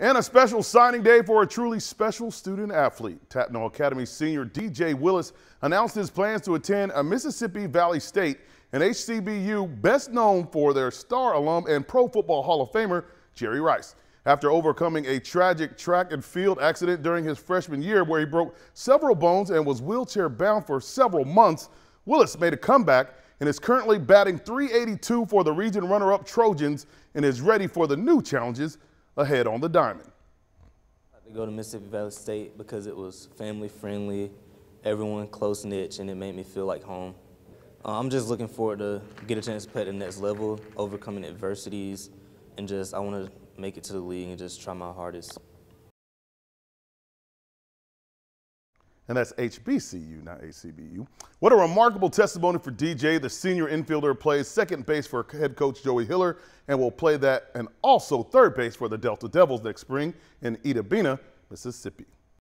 And a special signing day for a truly special student athlete. Tattnall Academy senior DJ Willis announced his plans to attend a Mississippi Valley State, an HBCU best known for their star alum and Pro Football Hall of Famer, Jerry Rice. After overcoming a tragic track and field accident during his freshman year where he broke several bones and was wheelchair bound for several months, Willis made a comeback and is currently batting .382 for the region runner-up Trojans and is ready for the new challenges ahead on the diamond. I had to go to Mississippi Valley State because it was family friendly, everyone close-knit, and it made me feel like home. I'm just looking forward to get a chance to play at the next level, overcoming adversities, and just I want to make it to the league and just try my hardest. And that's HBCU, not ACBU. What a remarkable testimony for DJ. The senior infielder plays second base for head coach Joey Hiller and will play that and also third base for the Delta Devils next spring in Itta Bena, Mississippi.